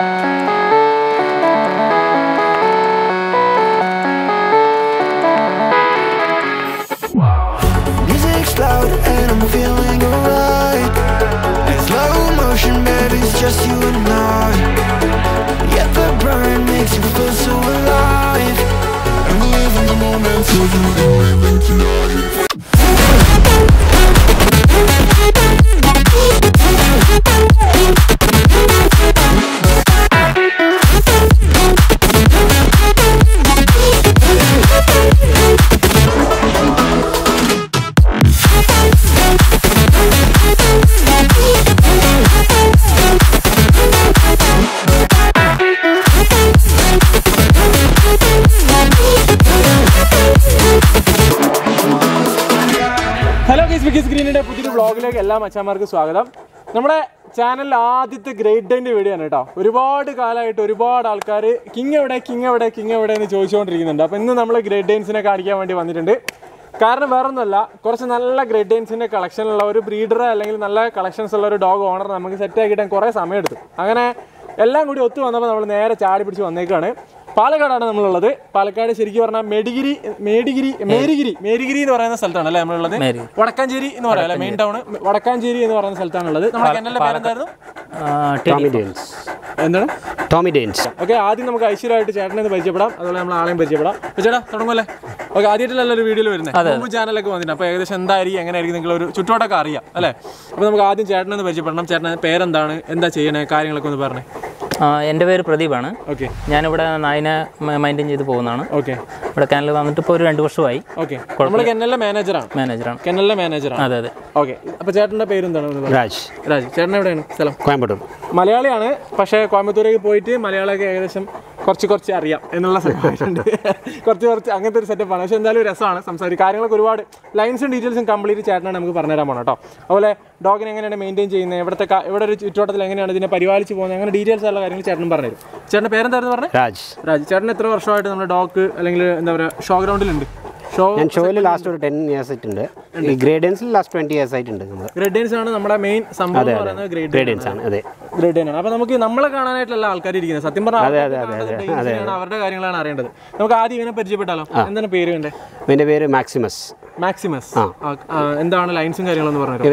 Music's loud and I'm feeling alright. In slow motion, baby, it's just you and I. Yet the burn makes you feel so alive. I'm living the moment, so you're living tonight. Hello guys, Vikas Green and welcome to our channel. This Great Dane video. എന്റെ പേര് പ്രദീപാണ്. ഞാൻ ഇവിടെ Naina maintain ചെയ്തു പോകുന്നതാണ്. ഇവിടെ കാനലിൽ വന്നിട്ട് ഇപ്പോൾ ഒരു 2 വർഷമായി. നമ്മൾ കാനലിലെ മാനേജറാണ്. അതെ അതെ. അപ്പോൾ ചേട്ടൻ്റെ പേര് എന്താണ്? രാജ്. രാജ് ചേട്ടൻ എവിടെയാണ് സ്ഥലം? കോയമ്പത്തൂർ. മലയാളിയാണ്, പക്ഷേ കോയമ്പത്തൂരേക്ക് പോയിട്ട് മലയാളമൊക്കെ ഏകദേശം കുറച്ച് അറിയാം എന്നുള്ള സെറ്റപ്പായിട്ടുണ്ട്. കുറച്ച് അങ്ങനത്തെ ഒരു സെറ്റപ്പാണ്. പക്ഷേ എന്തായാലും രസമാണ് സംസാരിക്കുക. കാര്യങ്ങളൊക്കെ ഒരുപാട് ലൈൻസും ഡീറ്റെയിൽസും കംപ്ലീറ്റ് ചേട്ടനാണ് നമുക്ക് പറഞ്ഞുതരാൻ പോകണം കേട്ടോ. അതുപോലെ ഡോഗിനെ എങ്ങനെയാണ് മെയിൻറ്റെയിൻ ചെയ്യുന്നത്, ഇവിടെ ഒരു ചുറ്റുവട്ടത്തിൽ എങ്ങനെയാണ് ഇതിനെ പരിപാലിച്ച് പോകുന്നത്, അങ്ങനെ ഡീറ്റെയിൽസ് ഉള്ള കാര്യങ്ങൾ ചേട്ടൻ പറഞ്ഞുതരും. ചേട്ടൻ്റെ പേരെന്തായിരുന്നു പറഞ്ഞത്? രാജ്. രാജ്. ചേട്ടൻ എത്ര വർഷമായിട്ട് നമ്മുടെ ഡോഗ് അല്ലെങ്കിൽ എന്താ പറയുക ഷോ ഗ്രൗണ്ടിലുണ്ട്? ഞാൻ ഷോയിൽ ലാസ്റ്റ് ഒരു 10 years ആയിട്ടുണ്ട്. ഈ ഗ്രേഡൻസിൽ ലാസ്റ്റ് 20 years ആയിട്ടുണ്ട്. ഗ്രേഡൻസ് ആണ് നമ്മുടെ മെയിൻ സംഭവം. ഗ്രേഡൻസ് ആണ്. അതെ, ഗ്രേഡൻ ആണ്. അപ്പോൾ നമുക്ക് നമ്മളെ കാണാനായിട്ടുള്ള ആൾക്കാർ ഇരിക്കുന്നത്. സത്യം പറഞ്ഞാൽ അവരുടെ കാര്യങ്ങളാണ് അറിയേണ്ടത്. നമുക്ക് ആദ്യം ഇവനെ പരിചയപ്പെട്ടാലോ? എന്താണ് പേര്? എൻ്റെ പേര് മാക്സിമസ്. മാക്സിമസ്. എന്താണ് ലൈൻസും കാര്യങ്ങളെന്ന് പറഞ്ഞത്?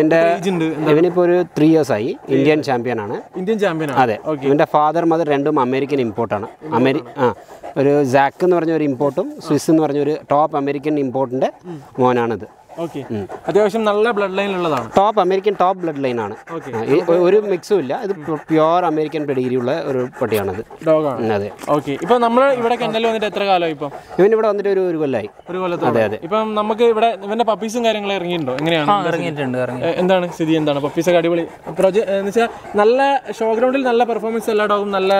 ഇവനിപ്പോൾ ഒരു 3 years ആയി. ഇന്ത്യൻ ചാമ്പ്യൻ ആണ്. Indian champion. അതെ. ഇവൻ്റെ ഫാദർ മദർ രണ്ടും അമേരിക്കൻ ഇമ്പോർട്ടാണ്. ഒരു സാക്ക് എന്ന് പറഞ്ഞ ഒരു ഇമ്പോർട്ടും സ്വിസ് എന്ന് പറഞ്ഞ ഒരു ടോപ്പ് അമേരിക്കൻ ഇമ്പോർട്ടിന്റെ മോനാണിത്. അത്യാവശ്യം നല്ല ബ്ലഡ് ലൈനിലുള്ളതാണ്. Top American top blood line ആണ്. ഒരു മിക്സും ഇല്ല. ഇത് പ്യുവർ അമേരിക്കൻ പെഡിഗ്രി ഉള്ള ഒരു പട്ടിയാണത്. അതെ. ഇപ്പൊ നമ്മൾ ഇവിടെ കണ്ടല്ലോ വന്നിട്ട് എത്ര കാലമായി? ഇപ്പം ഇവൻ ഇവിടെ വന്നിട്ട് ഒരു കൊല്ലമായി. ഒരു കൊല്ലം. അതെ അതെ. ഇപ്പം നമുക്ക് ഇവിടെ ഇവന്റെ പപ്പീസും കാര്യങ്ങളും ഇറങ്ങിയിട്ടുണ്ടോ? എങ്ങനെയാണ്? ഇറങ്ങിയിട്ടുണ്ട്. എന്താണ് സ്ഥിതി? എന്താണ് പപ്പീസൊക്കെ അടിപൊളി എന്ന് വെച്ചാൽ നല്ല ഷോ ഗ്രൗണ്ടിൽ നല്ല പെർഫോമൻസ് എല്ലാ ഡോഗും നല്ല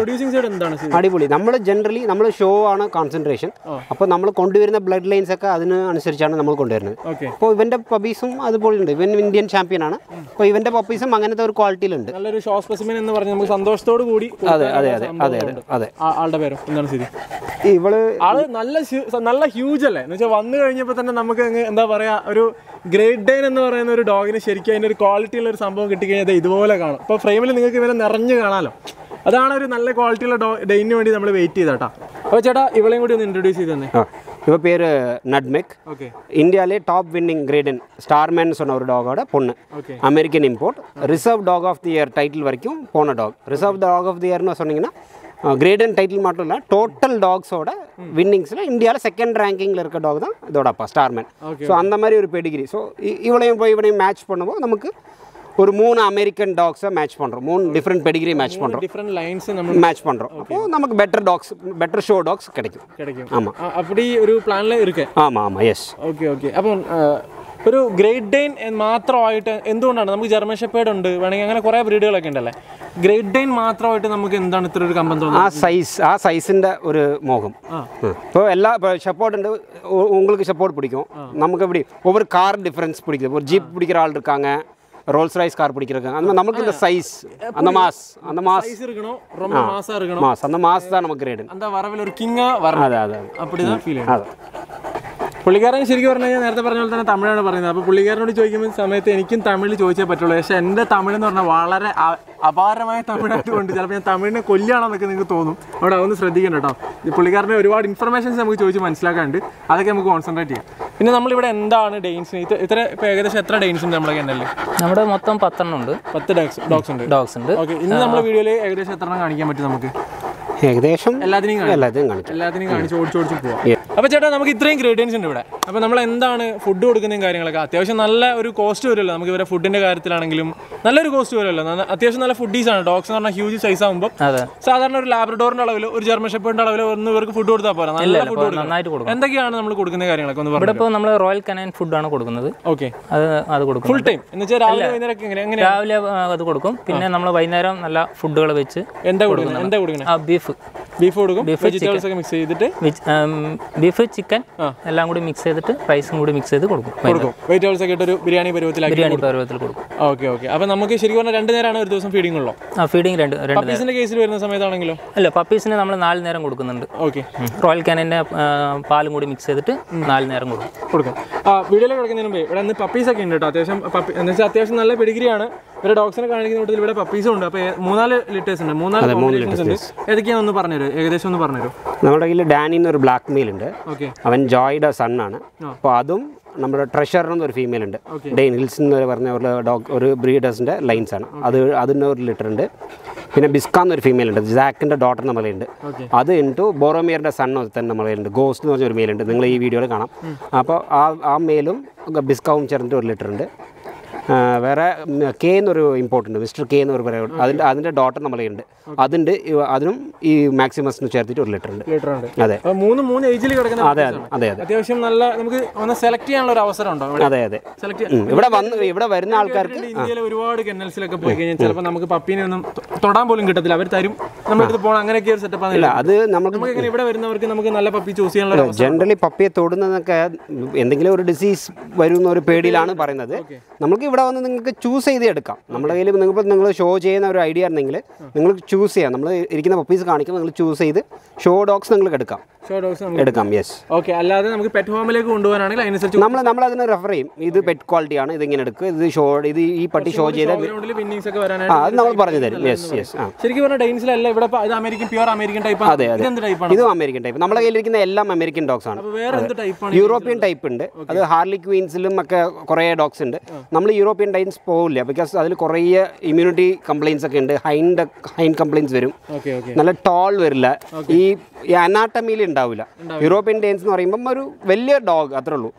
പ്രൊഡ്യൂസിംഗ് സൈഡ് എന്താണ്? അടിപൊളി. നമ്മൾ ജനറലി നമ്മൾ ഷോ ആണ് കോൺസെൻട്രേഷൻ. അപ്പൊ നമ്മൾ കൊണ്ടുവരുന്ന ബ്ലഡ് ലൈൻസ് ഒക്കെ അതിന് അനുസരിച്ചാണ് നമ്മൾ കൊണ്ടുവരുന്നത്. അപ്പോൾ ഇവന്റെ പപ്പീസും അതുപോലെ ഉണ്ട്. ഇവൻ ഇന്ത്യൻ ചാമ്പ്യൻ ആണ്. അപ്പോൾ ഇവന്റെ പപ്പീസും അങ്ങനത്തെ ഒരു ക്വാളിറ്റിയിലുണ്ട്. നല്ലൊരു ഷോ സ്പെസിമെൻ എന്ന് പറഞ്ഞാൽ നമുക്ക് സന്തോഷത്തോട് കൂടി. അതെ അതെ അതെ അതെ അതെ. ആളുടെ പേരോ എന്താണ് സ്ഥിതി? ഇവള് ആള് നല്ല ഹ്യൂജ് അല്ലേ എന്ന് വെച്ചാൽ വന്നു കഴിഞ്ഞപ്പോൾ തന്നെ നമുക്ക് എന്താ പറയാ, ഒരു ഗ്രേറ്റ് ഡേൻ എന്ന് പറയുന്ന ഒരു ഡോഗിന് ശരിക്കും അതിൻ്റെ ഒരു ക്വാളിറ്റി ഉള്ള ഒരു സംഭവം കിട്ടിക്കഴിഞ്ഞാൽ ഇതുപോലെ കാണും. അപ്പോൾ ഫ്രെയിമിൽ നിങ്ങൾക്ക് ഇവരെ നിറഞ്ഞു കാണാമല്ലോ. അതാണ് ഒരു നല്ല ക്വാളിറ്റിയുള്ള ഡെയിന് വേണ്ടി നമ്മൾ വെയിറ്റ് ചെയ്താട്ടോ. അപ്പോൾ ചേട്ടാ ഇവളെയും കൂടി ഒന്ന് ഇൻട്രൊഡ്യൂസ് ചെയ്ത് തന്നെ. இவ பேர் நட்மெக். இந்தியாவிலே டாப் வின்னிங் கிரேடன் ஸ்டார்மேன் சொன்ன ஒரு டாகோட பொண்ணு. American import. Reserve dog of the year title வரைக்கும் போன dog. Reserve dog of the இயர்னு சொன்னீங்கன்னா கிரேடன் டைட்டில் மட்டும் இல்லை, டோட்டல் டாக்ஸோட வின்னிங்ஸில் இந்தியாவில் செகண்ட் ரேங்கிங்கில் இருக்க டாக் தான் இதோட அப்பா ஸ்டார்மேன். ஸோ அந்த மாதிரி ஒரு பெடிகிரி. ஸோ இவளையும் போய் இவனையும் மேட்ச் பண்ணும்போது நமக்கு ஒரு 3 அமெரிக்கன் டாக்ஸை மேட்ச் பண்ணுறோம். 3 டிஃப்ரெண்ட் பெடிகிரி மேட்ச் பண்ணுறோம். டிஃப்ரெண்ட் லைன்ஸ் நம்ம மேட்ச் பண்ணுறோம். அப்போது நமக்கு better dogs, better show dogs கிடைக்கும். கிடைக்கும். ஆமாம். அப்படி ஒரு பிளானில் இருக்கு. ஆமாம் ஆமாம். எஸ். Okay okay. அப்போ ഒരു ഗ്രേറ്റ് ഡെയിൻ മാത്രമായിട്ട് എന്തുകൊണ്ടാണ് നമുക്ക് ജർമ്മൻ ഷെപ്പേർഡ് ഉണ്ട്, വേണമെങ്കിൽ അങ്ങനെ കുറേ ബ്രീഡുകളൊക്കെ ഉണ്ടല്ലേ, ഗ്രേറ്റ് ഡെയിൻ മാത്രമായിട്ട് നമുക്ക് എന്താണ് ഇത്ര ഒരു കമ്പം തോന്നുന്നത്? ആ സൈസിൻ്റെ ഒരു മോഹം. ഇപ്പോൾ എല്ലാ ഷെപ്പേർഡ് ഉണ്ട്. உங்களுக்கு ഷെപ്പേർഡ് പിടിക്കും. നമുക്ക് ഇവിടെ ഒവ്വൊരു കാർ ഡിഫറൻസ് പിടിക്കും. ഒരു ജീപ്പ് പിടിക്കുന്ന ആൾ இருக்காங்க, ரோல்ஸ் ராய்ஸ் கார் பிடிக்கிறாங்க. அந்த நமக்கு இந்த சைஸ், அந்த மாஸ் சைஸ் இருக்கணும், ரொம்ப மாஸா இருக்கணும். மாஸ், அந்த மாஸ் தான் நமக்கு கிரேட். அந்த வரவில ஒரு கிங்கா வரணும். அத அப்படிதான் ஃபீல் ஆகும். പുള്ളിക്കാരൻ ശരിക്കും പറഞ്ഞു കഴിഞ്ഞാൽ നേരത്തെ പറഞ്ഞ പോലെ തന്നെ തമിഴാണ് പറയുന്നത്. അപ്പോൾ പുള്ളിക്കാരനോട് ചോദിക്കുമ്പോൾ സമയത്ത് എനിക്കും തമിഴിൽ ചോദിച്ചേ പറ്റുള്ളൂ. പക്ഷേ എൻ്റെ തമിഴ് എന്ന് പറഞ്ഞാൽ വളരെ അപാരമായ തമിഴായതുകൊണ്ട് ചിലപ്പോൾ ഞാൻ തമിഴിനെ കൊല്ലുകയാണെന്നൊക്കെ നിങ്ങൾക്ക് തോന്നും. അവിടെ അതൊന്ന് ശ്രദ്ധിക്കണം കേട്ടോ. പുള്ളിക്കാരനെ ഒരുപാട് ഇൻഫർമേഷൻസ് നമുക്ക് ചോദിച്ച് മനസ്സിലാക്കാനുണ്ട്. അതൊക്കെ നമുക്ക് കോൺസെൻട്രേറ്റ് ചെയ്യാം. പിന്നെ നമ്മളിവിടെ എന്താണ് ഡെയിൻസിന് ഇത്ര ഇപ്പോൾ ഏകദേശം എത്ര ഡെയിൻസ് ഉണ്ട് നമ്മളൊക്കെ ഉണ്ടല്ലേ? നമ്മുടെ മൊത്തം 10 ഉണ്ട്. 10 ഡോഗ്സ് ഉണ്ട്. ഓക്കെ, ഇന്ന് നമ്മുടെ വീഡിയോയിൽ ഏകദേശം എത്ര കാണിക്കാൻ പറ്റും നമുക്ക്? ഏകദേശം എല്ലാത്തിനും കാണിച്ച് ഓടിച്ചോടിച്ച് പോവാം. അപ്പോൾ ചേട്ടാ, നമുക്ക് ഇത്രയും ഗ്രേഡിയൻസ് ഉണ്ട് ഇവിടെ. അപ്പോൾ നമ്മൾ എന്താണ് ഫുഡ് കൊടുക്കുന്നതും കാര്യങ്ങളൊക്കെ? അത്യാവശ്യം നല്ല ഒരു കോസ്റ്റ് വരുമല്ലോ നമുക്ക് ഇവരെ ഫുഡിൻ്റെ കാര്യത്തിലാണെങ്കിലും നല്ലൊരു കോസ്റ്റ് വരുമല്ലോ. അത്യാവശ്യം നല്ല ഫുഡീസാണ്. ഡോഗ്സ് എന്ന് പറഞ്ഞാൽ ഹ്യൂജ് സൈസ് ആകുമ്പോൾ സാധാരണ ഒരു ലാബ്രഡോറിൻ്റെ അളവിൽ ഒരു ജർമ്മൻ ഷെപ്പേർഡിൻ്റെ അളവിൽ ഒന്ന് ഇവർക്ക് ഫുഡ് കൊടുത്താൽ പോരാ, നല്ല ഫുഡ് കൊടുക്കും. എന്തൊക്കെയാണ് നമ്മൾ കൊടുക്കുന്ന കാര്യങ്ങളൊക്കെ ഒന്ന് പറഞ്ഞു. ഇപ്പോൾ നമ്മൾ റോയൽ കനൈൻ ഫുഡാണ് കൊടുക്കുന്നത്. ഓക്കെ, അത് കൊടുക്കും ഫുൾ ടൈം എന്ന് വെച്ചാൽ രാവിലെ വൈകുന്നേരമൊക്കെ എങ്ങനെ? രാവിലെ അത് കൊടുക്കും. പിന്നെ നമ്മൾ വൈകുന്നേരം നല്ല ഫുഡുകൾ വെച്ച് എന്താ കൊടുക്കുന്നത്? ബീഫ് കൊടുക്കും. വെജിറ്റബിൾസ് ഒക്കെ മിക്സ് ചെയ്തിട്ട് ബീഫ് ചിക്കൻ എല്ലാം കൂടി മിക്സ് ചെയ്തിട്ട് റൈസും കൂടി മിക്സ് ചെയ്ത് കൊടുക്കും. വെജിറ്റബിൾസ് ഒക്കെ ഇട്ടൊരു ബിരിയാണി പരുവത്തിൽ കൊടുക്കും. Okay okay. അപ്പോൾ നമുക്ക് ശരിക്കും പറഞ്ഞാൽ 2 നേരമാണ് ഒരു ദിവസം ഫീഡിംഗ് ഉള്ളോ? ആ, ഫീഡിംഗ് 2 പപ്പീസിന്റെ കേസിൽ വരുന്ന സമയത്താണെങ്കിലോ? അല്ല, പപ്പീസിന് നമ്മൾ 4 നേരം കൊടുക്കുന്നുണ്ട്. ഓക്കെ, റോയൽ കാനിന്റെ പാലും കൂടി മിക്സ് ചെയ്തിട്ട് 4 നേരം കൊടുക്കും. വീഡിയോയിൽ കിടക്കുന്നതിന് മുമ്പ് ഇവിടെ നിന്ന് പപ്പീസൊക്കെ ഉണ്ട് കേട്ടോ. അത്യാവശ്യം നല്ല പിടിഗ്രിയാണ് ഇവരെ ഡോഗ്സിനെ കാണിക്കുന്ന കൂട്ടത്തിൽ. ഇവിടെ പപ്പീസും ഉണ്ട്. അപ്പോൾ 4 ലിറ്റേഴ്സ് ഉണ്ട്, 3 ലിറ്റേഴ്സ് ഉണ്ട്. ഏതൊക്കെയാണെന്ന് പറഞ്ഞുതരും, ഏകദേശം ഒന്ന് പറഞ്ഞുതരും. നമ്മുടെ കയ്യിൽ ഡാനി എന്നൊരു ബ്ലാക്ക് മെയിൽ ഉണ്ട്. ഓക്കെ, അവൻ ജോയിയുടെ സണ്ണാണ്. അപ്പോൾ അതും നമ്മുടെ ട്രഷർ എന്നൊരു ഫീമെയിൽ ഉണ്ട്. ഡെയിൻ ഹിൽസ് എന്ന് പറഞ്ഞ ഒരു ഡോഗ്, ഒരു ബ്രീഡേഴ്സിൻ്റെ ലൈൻസാണ് അത്. അതിന് 1 ലിറ്റർ ഉണ്ട്. പിന്നെ ബിസ്ക എന്നൊരു ഫീമെയിൽ ഉണ്ട്, ജാക്കിൻ്റെ ഡോട്ടർ നമ്മളെ ഉണ്ട്. അത് ഇൻറ്റു ബോറോമിയറിൻ്റെ സണ്ണോ തന്നെ നമ്മളെ ഉണ്ട്. ഗോസ്റ്റ് എന്ന് പറഞ്ഞൊരു മെയിൽ ഉണ്ട്, നിങ്ങൾ ഈ വീഡിയോയിൽ കാണാം. അപ്പോൾ ആ മെയിലും ബിസ്കാവും ചേർന്നിട്ട് 1 ലിറ്റർ ഉണ്ട്. വേറെ കെ എന്നൊരു ഇമ്പോർട്ടുണ്ട്, മിസ്റ്റർ കെ എന്നൊരു പറയുന്നത്, അതിൻ്റെ ഡോട്ടർ നമ്മളെ ഉണ്ട്. അതുണ്ട്, അതിനും ഈ മാക്സിമസിന് ചേർത്തിട്ട് 1 ലിറ്റർ ഉണ്ട്. അതെ, അതെ, അത്യാവശ്യം നല്ല നമുക്ക് സെലക്ട് ചെയ്യാനുള്ള ഒരു അവസരം ഉണ്ടോ? അതെ അതെ, ഇവിടെ വരുന്ന ആൾക്കാർക്ക് ഇന്ത്യയിലെ ഒരുപാട് കെന്നൽസിലൊക്കെ പോയി കഴിഞ്ഞാൽ ചിലപ്പോൾ നമുക്ക് പപ്പീനെ ഒന്നും തൊടാൻ പോലും കിട്ടത്തില്ല. അവർ തരും, നമ്മളെടുത്ത് പോകണം, അങ്ങനെയൊക്കെ ഒരു സെറ്റപ്പാണ്. ഇല്ല, അത് നമുക്ക് ഇവിടെ വരുന്നവർക്ക് നമുക്ക് നല്ല പപ്പി ചൂസ് ചെയ്യാനുള്ള, ജനറലി പപ്പിയെ തൊടുന്നതൊക്കെ എന്തെങ്കിലും ഒരു ഡിസീസ് വരുന്ന ഒരു പേടിയിലാണ് പറയുന്നത്. നമുക്ക് ഇവിടെ വന്ന് നിങ്ങൾക്ക് ചൂസ് ചെയ്ത് എടുക്കാം. നമ്മുടെ കയ്യിൽ നിങ്ങൾ ഷോ ചെയ്യുന്ന ഒരു ഐഡിയ ആയിരുന്നെങ്കിൽ നിങ്ങൾ ചൂസ് ചെയ്യാം. നമ്മൾ ഇരിക്കുന്ന പപ്പീസ് കാണിക്കുമ്പോൾ നിങ്ങൾ ചൂസ് ചെയ്ത് ഷോ ഡോഗ്സ് നിങ്ങൾക്ക് എടുക്കാം. Yes, okay. അല്ലാതെ നമുക്ക് പെറ്റ് ഹോമിലേക്ക് കൊണ്ടുപോകാനാണെങ്കിൽ അതിനനുസരിച്ച് നമ്മൾ അതിനെ റെഫർ ചെയ്യും. ഇത് പെറ്റ് ക്വാളിറ്റി ആണ്, ഇതിങ്ങനെ എടുക്കുക, ഇത് ഈ പട്ടി ഷോ ചെയ്താൽ അത് നമ്മൾ പറഞ്ഞു തരും. Yes yes. ശരിക്കും പറഞ്ഞാൽ ഡെയിൻസിലല്ല ഇവിടെ അമേരിക്കൻ പ്യൂർ അമേരിക്കൻ ടൈപ്പ്. അതെ അതെ, ഇതും അമേരിക്കൻ ടൈപ്പ്. നമ്മുടെ കയ്യിലിരിക്കുന്ന എല്ലാം അമേരിക്കൻ ഡോഗ്സ് ആണ്. യൂറോപ്യൻ ടൈപ്പ് ഉണ്ട്, അത് ഹാർലി ക്വീൻസിലും ഒക്കെ കുറേ ഡോഗ്സ് ഉണ്ട്. നമ്മൾ യൂറോപ്യൻ ഡൈൻസ് പോവില്ല, ബിക്കോസ് അതിൽ കുറേ ഇമ്മ്യൂണിറ്റി കംപ്ലയിൻസ് ഒക്കെ ഉണ്ട്. ഹൈൻഡ് കംപ്ലയിൻസ് വരും, നല്ല ടോൾ വരില്ല, ഈ അനാട്ടമിയിൽ ഉണ്ടാവില്ല. യൂറോപ്യൻ ഡൈൻസ് എന്ന് പറയുമ്പം ഒരു വലിയ ഡോഗ് അത്രേ ഉള്ളൂ.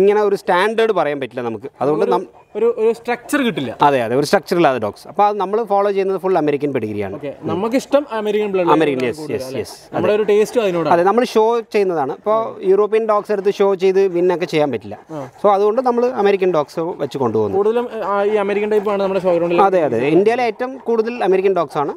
ഇങ്ങനെ ഒരു സ്റ്റാൻഡേർഡ് പറയാൻ പറ്റില്ല നമുക്ക്, അതുകൊണ്ട് ഒരു സ്ട്രക്ചർ കിട്ടില്ല. അതെ അതെ, ഒരു സ്ട്രക്ചർ ഇല്ലാതെ ഡോഗ്സ്. അപ്പോൾ അത് നമ്മൾ ഫോളോ ചെയ്യുന്നത് ഫുൾ അമേരിക്കൻ പെഡിഗ്രിയാണ്. നമുക്ക് ഇഷ്ടം അമേരിക്കൻ. യെസ് യെസ് യെസ്, നമ്മുടെ ഒരു ടേസ്റ്റ് അതിനോട്. അതെ, നമ്മൾ ഷോ ചെയ്യുന്നതാണ്. ഇപ്പോൾ യൂറോപ്യൻ ഡോഗ്സ് എടുത്ത് ഷോ ചെയ്ത് വിന്നൊക്കെ ചെയ്യാൻ പറ്റില്ല. സോ അതുകൊണ്ട് നമ്മൾ അമേരിക്കൻ ഡോഗ്സ് വെച്ച് കൊണ്ടുപോകുന്നു. കൂടുതലും ഈ അമേരിക്കൻ ടൈപ്പാണ് നമ്മുടെ ഷോ ഗ്രൗണ്ടിൽ. അതെ അതെ, ഇന്ത്യയിലെ ഏറ്റവും കൂടുതൽ അമേരിക്കൻ ഡോഗ്സ് ആണ്.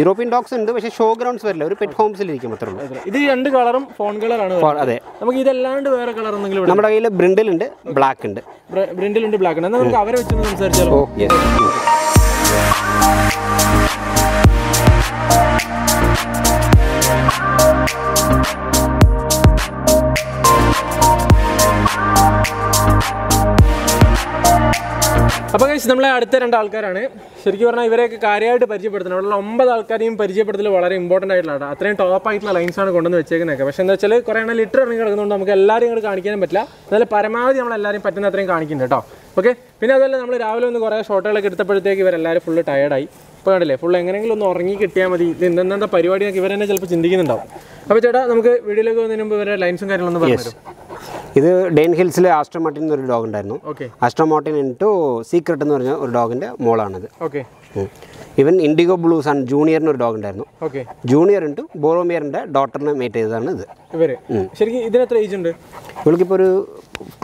യൂറോപ്യൻ ഡോഗ്സ് ഉണ്ട്, പക്ഷേ ഷോ ഗ്രൗണ്ട്സ് വരില്ല, ഒരു പെറ്റ് ഹോംസിൽ ഇരിക്കും അത്രേ ഉള്ളൂ. ഇത് 2 കളറും ഫോൺ കളറാണ്. അതെ, നമുക്ക് ഇതല്ലാണ്ട് വേറെ കളർ എന്തെങ്കിലും? നമ്മുടെ കയ്യിൽ ബ്രിൻഡിലുണ്ട്, ബ്ലാക്ക് ഉണ്ട്. ബ്രിൻഡിലുണ്ട്, ബ്ലാക്ക് ഉണ്ട്. നമുക്ക് അവരെ വെച്ചൊന്ന് സംസാരിച്ചാലോ? അപ്പോൾ ഗൈസ്, നമ്മളെ അടുത്ത 2 ആൾക്കാരാണ്. ശരിക്കും പറഞ്ഞാൽ ഇവരെയൊക്കെ കാര്യമായിട്ട് പരിചയപ്പെടുത്തണം. അവിടെയുള്ള 9 ആൾക്കാരെയും പരിചയപ്പെടുത്തൽ വളരെ ഇമ്പോർട്ടൻ്റ് ആയിട്ടുള്ള അത്രയും ടോപ്പ് ആയിട്ടുള്ള ലൈൻസാണ് കൊണ്ടുവന്ന് വെച്ചേക്കുന്നതൊക്കെ. പക്ഷേ എന്താ വെച്ചാൽ കുറേ എണ്ണം ലിറ്റർ ഇറങ്ങി കിടക്കുന്നതുകൊണ്ട് നമുക്ക് എല്ലാവരും ഇങ്ങോട്ട് കാണിക്കാനും പറ്റില്ല. എന്നാലും പരമാവധി നമ്മളെല്ലാവരും പറ്റുന്ന അത്രയും കാണിക്കുന്നുണ്ട് കേട്ടോ. ഓക്കെ, പിന്നെ അതല്ല, നമ്മൾ രാവിലെ ഒന്ന് കുറേ ഷോട്ടുകളൊക്കെ എടുത്തപ്പോഴത്തേക്ക് ഇവരെല്ലാവരും ഫുള്ള് ടയേർഡായി. ഇപ്പോൾ കണ്ടില്ലേ, ഫുള്ള് എങ്ങനെയെങ്കിലും ഒന്ന് ഉറങ്ങി കിട്ടിയാൽ മതി, ഇന്നെന്താ പരിപാടിയൊക്കെ ഇവർ തന്നെ ചിലപ്പോൾ ചിന്തിക്കുന്നുണ്ടാവും. അപ്പോൾ ചേട്ടാ, നമുക്ക് വീഡിയോയിലേക്ക് വന്നതിന് മുമ്പ് ഇവരുടെ ലൈൻസും കാര്യങ്ങളൊന്നും പറഞ്ഞു. ഇത് ഡെയിൻ ഹിൽസിലെ ആസ്ട്രോമോട്ടിൻ എന്നൊരു ഡോഗ് ഉണ്ടായിരുന്നു. ആസ്ട്രോമോട്ടിൻ ഇൻറ്റു സീക്രട്ട് എന്ന് പറഞ്ഞ ഒരു ഡോഗിൻ്റെ മോളാണിത്. ഓക്കെ, ഇവൻ ഇൻഡിഗോ ബ്ലൂസ് ആണ്. ജൂനിയറിനൊരു ഡോഗ് ഉണ്ടായിരുന്നു. ഓക്കെ, ജൂനിയർ ഇൻറ്റു ബോറോമിയറിൻ്റെ ഡോട്ടറിനെ മേറ്റ് ചെയ്തതാണ് ഇത്. ഇവര് ശരിക്കും ഇതിനെത്ര ഏജ് ഉണ്ട്? ഇവൾക്കിപ്പോൾ ഒരു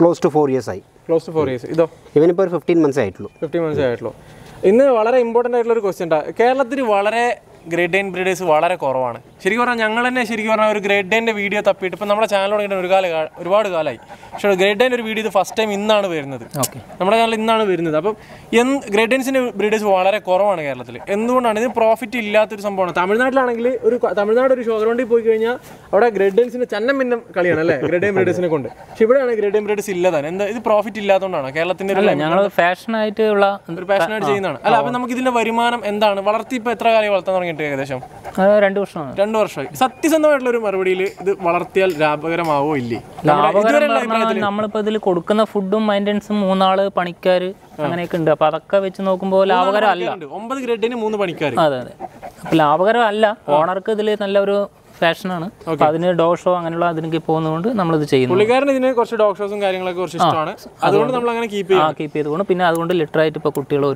ക്ലോസ് ടു 4 ഇയേഴ്സ് ആയി. Close to 4 years. ഇതോ ഇവനിപ്പോൾ ഒരു 15 മന്ത്സേ ആയിട്ടുള്ളൂ. ഇന്ന് വളരെ ഇമ്പോർട്ടൻ്റ് ആയിട്ടുള്ള ഒരു ക്വസ്റ്റ്യൻ ആണ്. കേരളത്തിൽ വളരെ Grade 10 breeders who are Koran. Shirikora Yangal and Shirikora, Grade 10 video tapit from our channel in Rugala. Should Grade 10 video the first time in Nana Verna. Okay. Namada in Nana Verna. Yen Grade 10 breeders who are Koran. Endun another profit illa to some point. Tamil Nadu, Tamil Nadu shows only Pugina or a Grade 10 in a Chanam in Kalyana, Grade 10 breeders in a conda. She put on a Grade 10 breeders illa and the profit illa on Kalatin. Fashion I do passionate Jana. Alabamakina Varimanam and then Varti Petra. Tendor Shoy. Satis and the Marvili, the Martial Rabagrama Willy. Namapadil Kodukana, food mind and some Munala, Panicari, American Dapaka, which Nokumbo, Lavagar Allah. Omba great any moon panicari. Lavagar Allah, Monarca the Late and Lavro fashion, Padina dog show and Ladin Gipon, number the chain. Poligarna cost dog shows and carrying like or sister. I don't know if I can keep it. One pin, I want to literate to Pacutilo.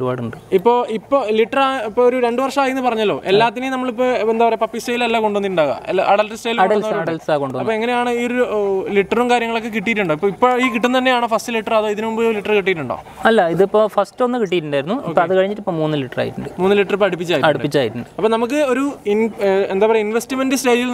Ipo, litra, Perudandorsa in the Parnello, a Latinum when the puppy sale, Lagondinda, adult sale, adults, litrun carrying like a kitty and a paper. He get on the name of facilitator, the literator. Allah, the first on the kitty, no, rather than it for monoliterate. Monoliter Padipijai. Upon the Maka, and the investment is sale.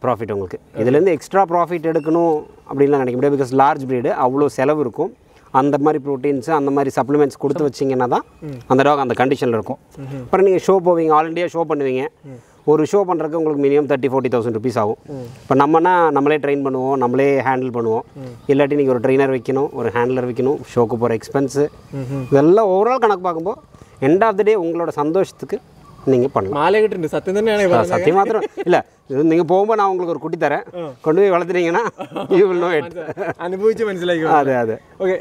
profit. If you have extra profit, because large breed, and the mari proteins and the mari supplements கொடுத்து வச்சீங்கனா அந்த talk அந்த கண்டிஷன்ல இருக்கும். அப்புறம் நீங்க show போவீங்க all India show பண்ணுவீங்க. ஒரு ஷோ பண்றதுக்கு உங்களுக்கு minimum 30-40,000 rupees ஆகும். இப்ப நம்மனா நம்மளே ட்ரெயின் பண்ணுவோம், நம்மளே ஹேண்டில் பண்ணுவோம். இல்லாட்டி நீங்க ஒரு ட்ரெய்னர் வைக்கணும், ஒரு ஹேண்ட்லர் வைக்கணும், ஷோக்கு போற எக்ஸ்பென்ஸ். இதெல்லாம் ஓவரால் கணக்கு பாக்கும்போது end of the day உங்களோட சந்தோஷத்துக்கு நீங்க பண்ணலாம். மாலைகிட்ட சத்தியம் தானே நான் சத்தியம் மட்டும் இல்ல நீங்க போயும்போது நான் உங்களுக்கு ஒரு குட்டி தரேன். கொண்டு போய் வளத்துறீங்கனா you will know it. அனுபவிச்சு മനസ്സിലായിക്കോ. അതെ അതെ. ഓക്കേ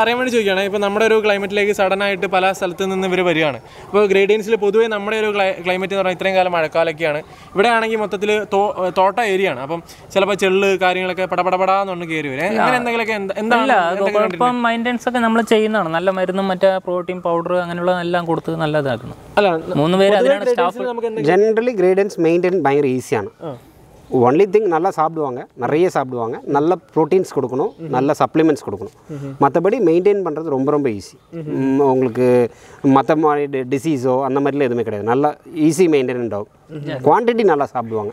അറിയാൻ വേണ്ടി ചോദിക്കാനാണ്. இப்போ നമ്മുടെ ഒരു ക്ലൈമറ്റിലേക്ക് സഡൻ ആയിട്ട് പല സ്ഥലത്തു നിന്ന് ഇവര് വരിയാണ്. അപ്പോൾ ഗ്രേഡിയൻസിൽ പൊതുവേ നമ്മുടെ ഒരു ക്ലൈമറ്റ് എന്ന് പറഞ്ഞാൽ ഇത്രയും കാലം മഴക്കാലൊക്കെയാണ്. ഇവിടെ ആണെങ്കിൽ മൊത്തത്തിൽ തോട്ട ഏരിയയാണ്. അപ്പോൾ ചിലപ്പോൾ ചെള്ള് കാര്യങ്ങളൊക്കെ പടപടപടാന്നൊന്ന് കേറി വരും. അങ്ങനെ എന്തെങ്കിലൊക്കെ എന്താല്ല ഇപ്പം മെയിന്റനൻസ് ഒക്കെ നമ്മൾ ചെയ്യുന്നതാണ്. നല്ല മരുന്നും മറ്റേ പ്രോട്ടീൻ പൗഡർ അങ്ങനെയുള്ള എല്ലാം കൊടുത്ത് നല്ലതാക്കണം. അല്ല മൂന്ന് പേര് അതിനാണ് സ്റ്റാഫ് ജനറലി ഗ്രേഡിയൻസ് മെയിൻറ്റെയിൻ ഭയങ്കര ഈസിയാണ്. Only thing nalla saapduvaanga nariya saapduvaanga nalla proteins kodukanum nalla supplements kodukanum mathabadi maintain pandrathu romba easy ungalku mathamari disease o andha marile edume kedai nalla easy maintain dog quantity nalla saapduvaanga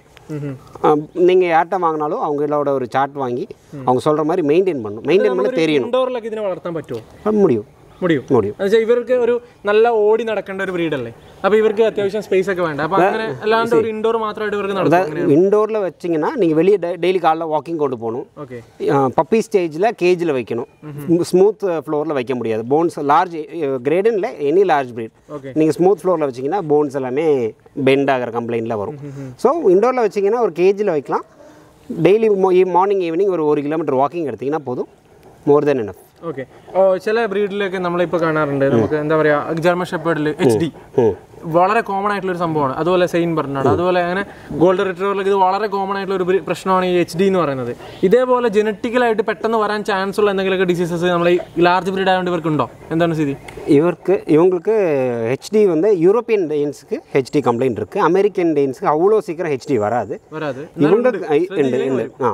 நீங்க யாட்ட வாங்குனாலோ அவங்களோட ஒரு chart வாங்கி அவங்க சொல்ற மாதிரி maintain பண்ணனும் maintain பண்ண தெரியணும் indoor ல இதினை வளர்த்தான் பറ്റുമോ முடியும் முடியும் அது இவருக்கு ஒரு நல்ல ஓடி நடக்கണ്ട ஒரு breed അല്ലേ அப்ப இவருக்கு அத்தியாவசியம் ஸ்பேஸ் ഒക്കെ വേണ്ട அப்ப അങ്ങനെ അല്ലാണ്ട് ഒരു ഇൻഡോർ മാത്രമായിട്ട് ഇവർക്ക് നടക്കുന്നത് ഇൻഡോർல വെച്ചിങ്ങனா நீங்க வெளிய ডেইলি காலையில வாக்கிங் கொண்டு போணும் ஓகே பப்பி ஸ்டேஜ்ல கேஜ்ல வைக்கணும் ஸ்மூத் ஃப்ளோர்ல வைக்க முடியாது போன்ஸ் லார்ஜ் கிரேடன்ல எனி லார்ஜ் breed நீங்க ஸ்மூத் ஃப்ளோர்ல வெச்சீங்கனா போன்ஸ் எல்லாமே பெண்ட் ஆகற கம்ப்ளைன்ட்ல வரும் சோ இன்டோர்ல வெச்சீங்கனா ஒரு கேஜ்ல வைக்கலாம் ডেইলি மார்னிங் ஈவினிங் ஒரு 1 km வாக்கிங் எடுத்தீங்கனா போதும் more than enough okay chela breed like nammalipo kaanarunde namukku endha paraya German Shepherd HD വളരെ കോമൺ ആയിട്ടുള്ള ഒരു സംഭവമാണ് അതുപോലെ സെയിൻ ബർണാർഡ് അതുപോലെ അങ്ങനെ ഗോൾഡൻ റിട്രീവറിൽ ഇത് വളരെ കോമൺ ആയിട്ടുള്ള ഒരു പ്രശ്നമാണ് ഈ എച്ച്ഡി എന്ന് പറയുന്നത് ഇതേപോലെ ജനറ്റിക്കൽ ആയിട്ട് പെട്ടെന്ന് വരാൻ ചാൻസ് ഉള്ള എന്തെങ്കിലും ഡിസീസസ് നമ്മൾ ഈ ലാർജ് ബ്രീഡ് ആയതുകൊണ്ട് ഇവർക്ക് ഉണ്ടോ എന്താണ് സ്ഥിതി ഇവർക്ക് എച്ച്ഡി വന്ന യൂറോപ്യൻ ഡെയിൻസ്ക്ക് എച്ച്ഡി കംപ്ലൈന്റ് இருக்கு അമേരിക്കൻ ഡെയിൻസ്ക്ക് അവളോ സീക്ര എച്ച്ഡി വരാതെ ഇവർക്ക് ആ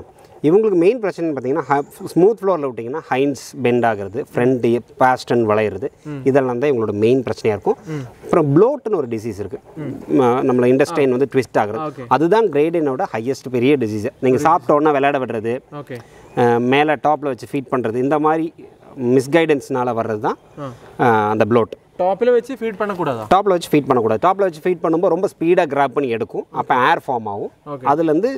இவங்களுக்கு மெயின் பிரச்சனை பாத்தீங்கன்னா ஸ்மூத் ஃப்ளோர்ல விட்டீங்கன்னா ஹைன்ஸ் பெண்ட் ஆகிறது ஃப்ரண்ட் பாஸ்டன் வளையிறது இதெல்லாம் தான் இவங்களோட மெயின் பிரச்சனையா இருக்கும் அப்புறம் ப்ளோட்னு ஒரு டிசீஸ் இருக்கு நம்ம இன்டெஸ்டைன் வந்து ட்விஸ்ட் ஆகிறது அதுதான் கிரேடினோட ஹையெஸ்ட் பெரிய டிசீஸ் நீங்க சாப்பிட்டோம்னா விளையாட விடுறது ஓகே மேலே டாப்ல வச்சு ஃபீட் பண்றது இந்த மாதிரி மிஸ்கைடன்ஸ்னால வர்றது தான் அந்த ப்ளோட் டாப்ல வச்சு ஃபீட் பண்ண கூடாது டாப்ல வச்சு ஃபீட் பண்ணும்போது ரொம்ப ஸ்பீடா கிராப் பண்ணி எடுக்கும் அப்ப ஏர் ஃபார்ம் ஆகும் அதுல இருந்து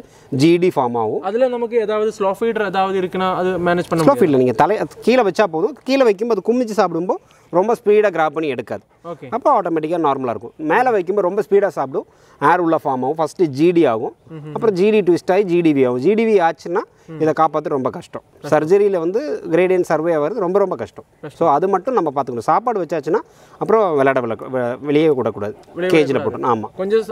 ஜிடி ஃபார்ம் ஆகும் அதுல நமக்கு ஏதாவது ஸ்லோ ஃபீடர் ஏதாவது இருக்குனா அது மேனேஜ் பண்ண முடியும் ஸ்லோ ஃபீடர் நீங்க தலை கீழ வெச்சா போதும் கீழ வைக்கும்போது குமிஞ்சி சாப்பிடும்போது ரொம்ப ஸ்பீடா கிராப் பண்ணி எடுக்காது அப்ப ஆட்டோமேட்டிக்கா நார்மலா இருக்கும் மேலே வைக்கும்போது ரொம்ப ஸ்பீடா சாப்பிடும் ஏர் உள்ள ஃபார்ம் ஆகும் ஃபர்ஸ்ட் ஜிடி ஆகும் அப்புறம் ஜிடி ட்விஸ்ட் ஆகி ஜிடிவி ஆகும் ஜிடிவி ஆச்சுன்னா இத காப்பாத்து ரொம்ப கஷ்டம் சர்ஜரியில வந்து கிரேடியன் சர்வே ஆகிறது ரொம்ப ரொம்ப கஷ்டம் சோ அது மட்டும் நம்ம பாத்துக்கணும் சாப்பாடு வச்சாச்சுனா அப்புறம் விளையாட வெளியே கூட கூடாது கேஜ்ல போடணும் ஆமா கொஞ்சம்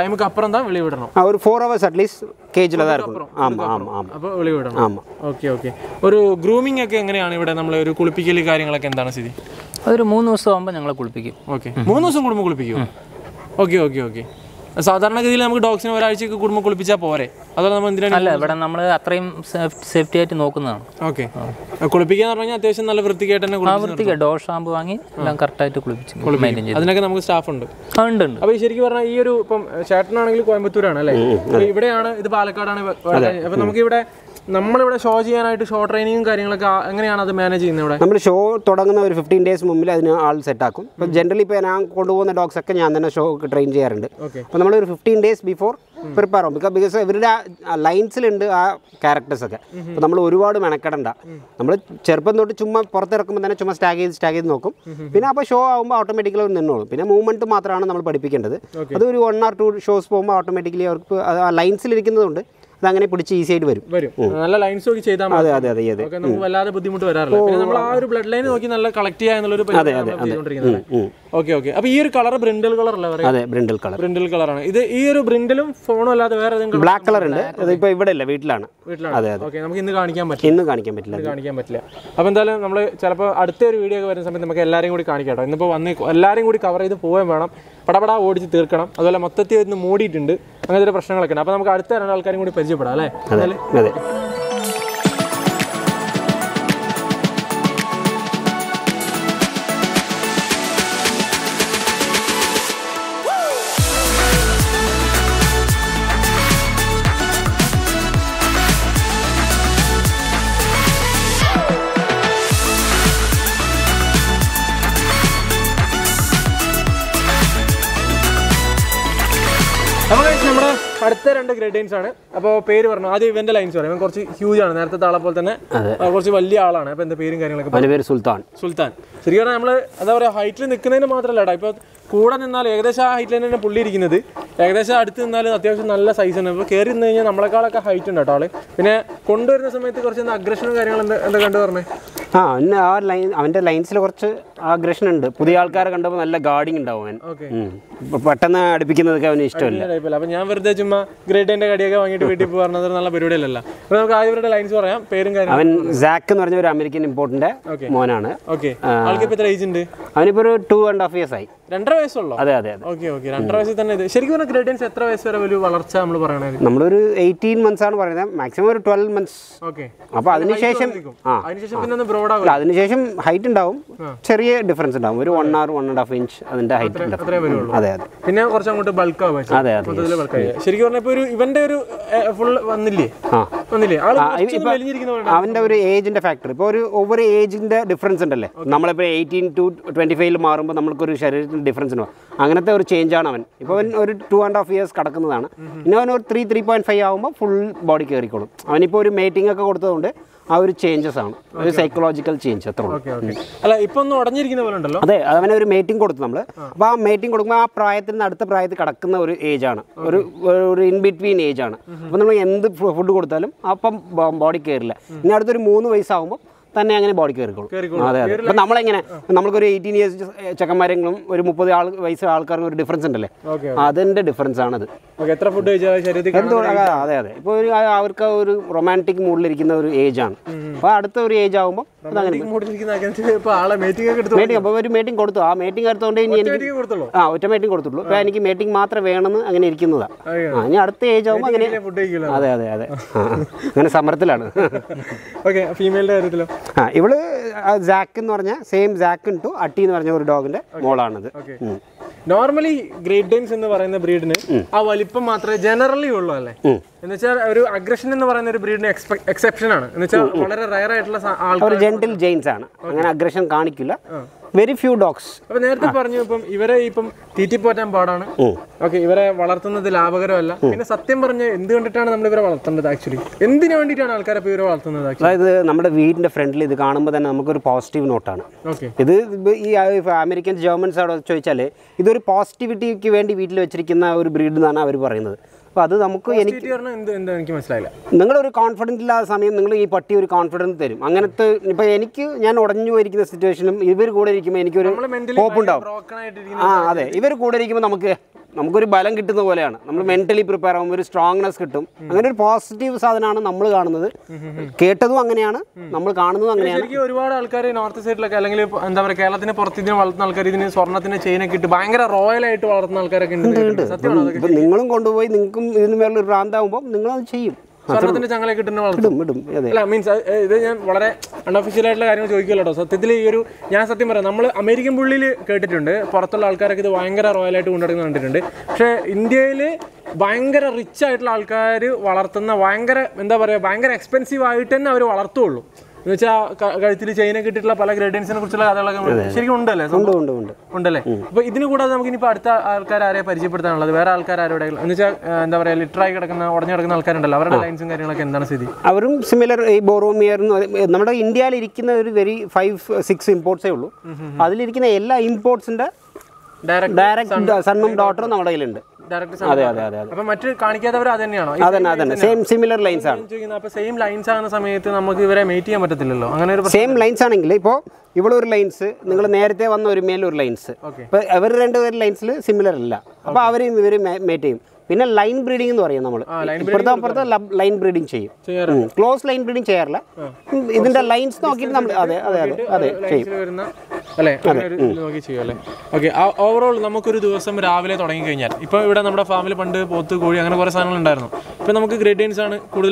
டைமுக்கு அப்புறம் தான் வெளிய விடணும் ஒரு 4 hours at least கேஜ்ல தான் இருக்கும் ஆமா ஆமா ஆமா அப்ப வெளிய விடணும் ஆமா ஓகே ஓகே ஒரு grooming ഒക്കെ എങ്ങനെയാണ് ഇവിടെ നമ്മൾ ഒരു കുളിപ്പിക്കൽ കാര്യങ്ങളൊക്കെ എന്താണ് സ്ഥിതി ഒരു 3 ദിവസം ആവുമ്പോൾ ഞങ്ങളെ കുളിപ്പിക്കും ഓക്കേ 3 ദിവസം കൂടുമ്പോൾ കുളിപ്പിക്കും okay okay okay Southern Gil, I'm dogs in Varaj Kurmukulipicha Pore. Other than the safety at Nokuna. Okay. A Kulipian orientation, a liver ticket and a ticket, door shambuangi, Lankartai to Kulipich. Other than a staff under. I wish you were a year to Chattanooga Coimbatore. The Palacard number of Shoji and I to short training carrying like another managing. Number show Totanga 15 days Mumila all set up. But generally, Penang could own the dog second and then a show train chair and okay. 15 days before prepare because every lines cylinder characters. But number reward manacanda. Number Cherpano to Chuma Porter and Chuma staggers Nokum. Pinapa show automatically in the no. Pina movement to Matrana number particular under the other 1 or 2 shows form automatically or lines in the Very lines to each other. Okay, okay. Now, this color is brindle color. Yes, brindle color. Brindle color. Is this brindle phone? Black color. It's white color. Okay, we can't see it. We can't see it. Gradients are about paid or not, even the lines are huge and at the Talapoltana, or Valia, and the pairing and Sultan. Sultan. So here I'm a height in the Kanamatra Ladipa, Kuran and Agadasha, Highland and a Pulikinade, Agadasha, Aditana, Athasanala size and ever carrying the Namalaka height in a toilet. In a condor the Semitic or aggression and the condor. Ah, no, our line under lines aggression and Pudialkar and the guarding down. Okay. Patana at the beginning of the government. Yamverdejima, great and another lines or pairing. I mean, Zach and American important. Okay. Monana. Okay. I'll keep it agent. I put 2.5 years. Okay. Number 18 months on maximum 12 months. Okay. Organization height and down, cherry difference down. 1 or 1.5 inch and height. That's it. Changes sound, psychological change. Okay. That's mating. Mating age in between age. Body care. Then body care. But 18 years difference. The difference. Romantic mood age on. Age romantic mood mating. Zack and same Zack and two, Atin or dog and normally, Great Danes in the breed, generally. aggression breed exception. Gentle giants. Aggression very few dogs. If you are a titi potam badana, okay, you are a Valatana de Lavagara. In September, in the undertone actually. In the undertone, Alcarapura, like the number of wheat and friendly, the Kanama than Amakur positive note. Okay, if Americans, Germans are Choichale, either positivity, Kivendi, wheat, Chirikina, or breed than our. That's why I'm confident. I'm confident. I am very expensive. Direct same similar lines are. Same lines are. Same lines are. Lines. Family Panda, both the Korea and San Landarno. Penamaka gradients and Kudu,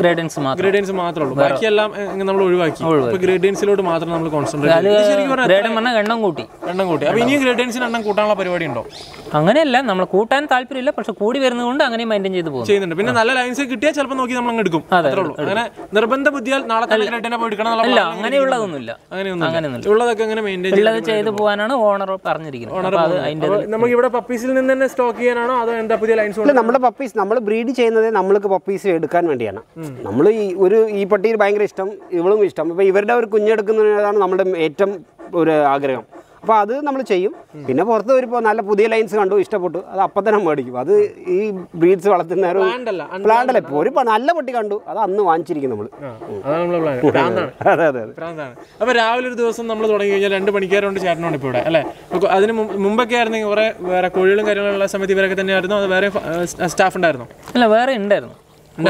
gradients, gradients, Matro, Bakialam, and Namuraki, gradients, Silo to Matram constant. I mean, gradients in Anakutana Periodindo. Anganella, Namakutan, Talpilla, Pasakudi, and I maintain the book. Chain and Pinan Alliance, you catch up on the Gum. The Rabanda Budial, not a letter about Kanala, Anganilla. Number of puppies, number of breed chain, and number of puppies to Canadiana. Namely, E. Patir Bangeristum, Evolumistum, wherever Kunjakan, number of atom or agram. Father, number Chayum, in a porto, Nalapudia lines and do Istaputu, Apatana Murdi, he breeds all the narrow plant a porip and Allah what you can do. I know one chicken. I will have those numbers on the end of the year on the chat. No, Mumbai carrying where a Korean Summit very staff and Arno. The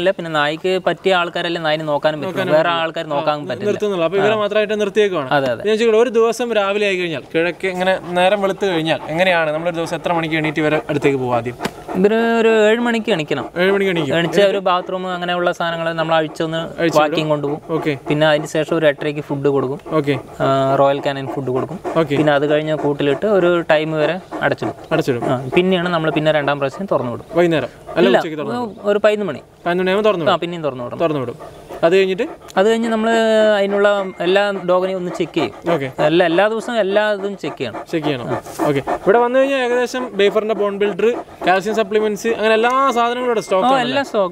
left in an Ike, Patti Alcarel and I in Okan, where Alcar Nokan, but you could do some Ravilagan, Naramalatuan, Angariana, number those Satramaniki at Teguadi. Erdmanikana, and chair bathroom and Evola Sanala, walking on do. Okay, Pina is a rhetoric food to go. Okay, Royal Canin food to go. Okay, another guy in a coat later, time where attitude. Pinion and Amla Pinner and Ambracent or not. Why never? Or pay the money. Pandana Tornado. Are they in it? Other than Inola, Ella, Doggy on the Chicky. Okay. Ella, Ella, then Chicken. Chicken. Okay. But on the Bay for the bond builder, calcium supplements, and alas, other stock. Oh, Ella stock.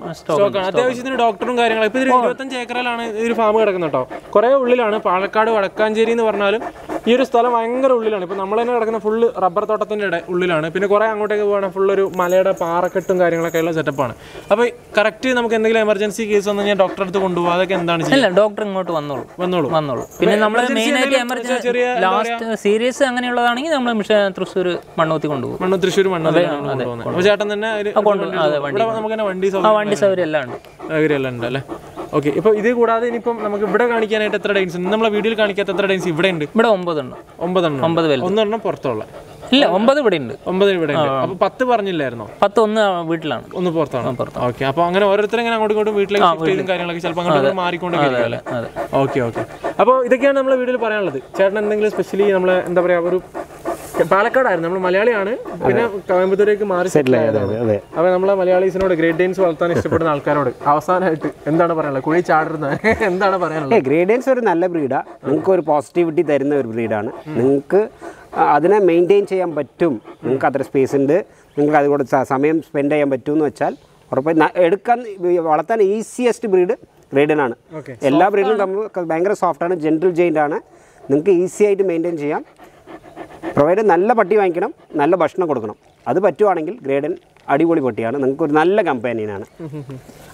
There is a doctor who got a picture and Jackal and a farmer at the top. Korea, Ulilana, Palacado, or a conjuring the Varnal. Here is Talamanger Ulilana, Namala, full rubber thought Ulilana, Pinacora, and take one full Malada Paracatanga. Set upon. Away, correcting them can the emergency case on the doctor to do other can done. Doctor, not one. Last series and okay, if you go to the Nipum, we can't get the trains, number video can't get the trains, you blend it. But Ombadan. Okay, upon another thing, I'm going to go to Wheatland. Okay. About the can number video parallel, Chatland, especially in the Palakkad, we Malayali provided Nalla Patti Vankinum, Nalla Bashna Kurgunum. Other Patu Anangle, Grade and Adiboli Potiana, and could Nalla Companion.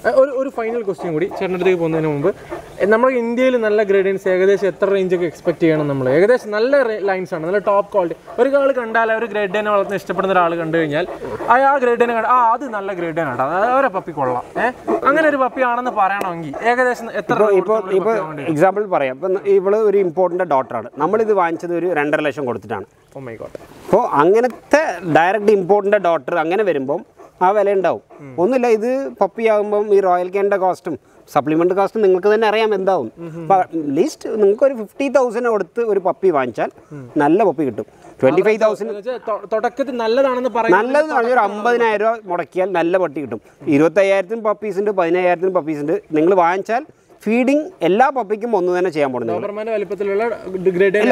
Or final question would it? Chandra number. A number India and Nalla Grade and Saga, Setter range of expectation number. There's Nalla lines another top called. Pericol Kandal every grade and all the step under Alagandrial. I are grade and the Nalla grade and a puppy cola. Eh? Angry puppy on the Paranangi. Example Paraya, very important daughter. Number is the one to render relation go to done. Oh my god. So, direct important daughter, Angana Verimbo, only the puppy royal candle costume, supplement costume, and down. But least 50,000 or puppy vanchal, Nalla puppy 25,000. Nalla Modakial, Nalla Potitum. Irota puppies into Pina puppies into Ningla feeding Ella puppy Monana Chamber. Degraded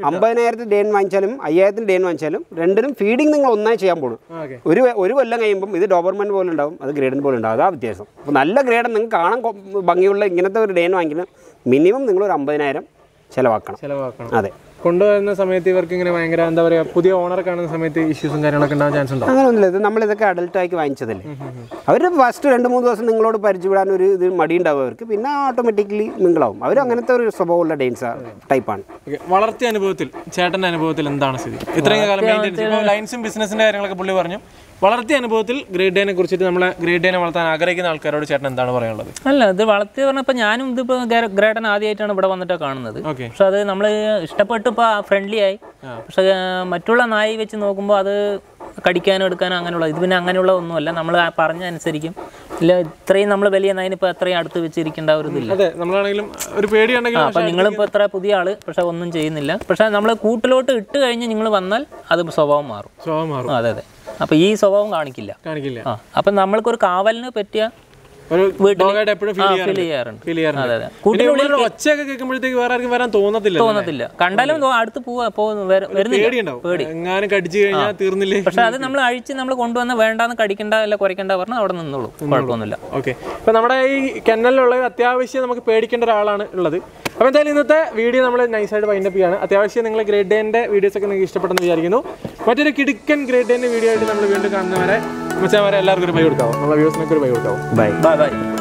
Umbana the Dan Vanchalum, I had the Dan Vanchalum, rendered feeding the Lona Chamber. We were Langam with the Doberman Boland, the Great and Bolanda. There's Nalla Great and Kana Bangula, another Dan Vanchalum, minimum the Umbana Chelavaka. Condolences, Samiti working in a manga and the Pudia honor can Samiti issues and Jansen. The number of the cattle take Vanchadel. However, first and the Mudos and England Perjuran, the Madinda work, we now automatically mingle. I don't know if Sabola Dansa type on Malarti and Botil, Chatan and Botil and Danasi. Lines in business and air like a Bolivarno. Malarti and Botil, Great Dana Kurchit, Great Dana Malta, Agaric and Alcaro Chatan and Danavara. The Valti and Panyanum, the Great and Adi and about on the Takan. Okay, so the number step. Friendly eye. So, Matula and I, which no combo other Kadikan or Kananganula, Vinanganula, no Lamala Parna and Serikim. Three number belly and 9 per 3 out to which Serikin out of the Namla repaired and Ningla Patra Pudia, Persavan Jainilla, Persa Namla Kutlo to Ningla Vanal, other Savamar. Savamar. Up a ye Savam Garnikilla. Up a Namalkur Kaval Petia. We don't get a pretty filiar. Could you check a community where I were on Tona the Lona? Candalum go out to poor upon where they know. Nanakadjia, Tirnil, Namlarichin, Namakonda, and the Vandana Kadikanda, La Coricanda, or not. Okay. Panamada Candalola, Athiavish, and Pedicandra Ladi. I'm telling you that video is nice side by the piano. Athiavish and Great Dane, video second step on the Yarino. But a kid can Great Dane video is number going to come there. Bye. Bye.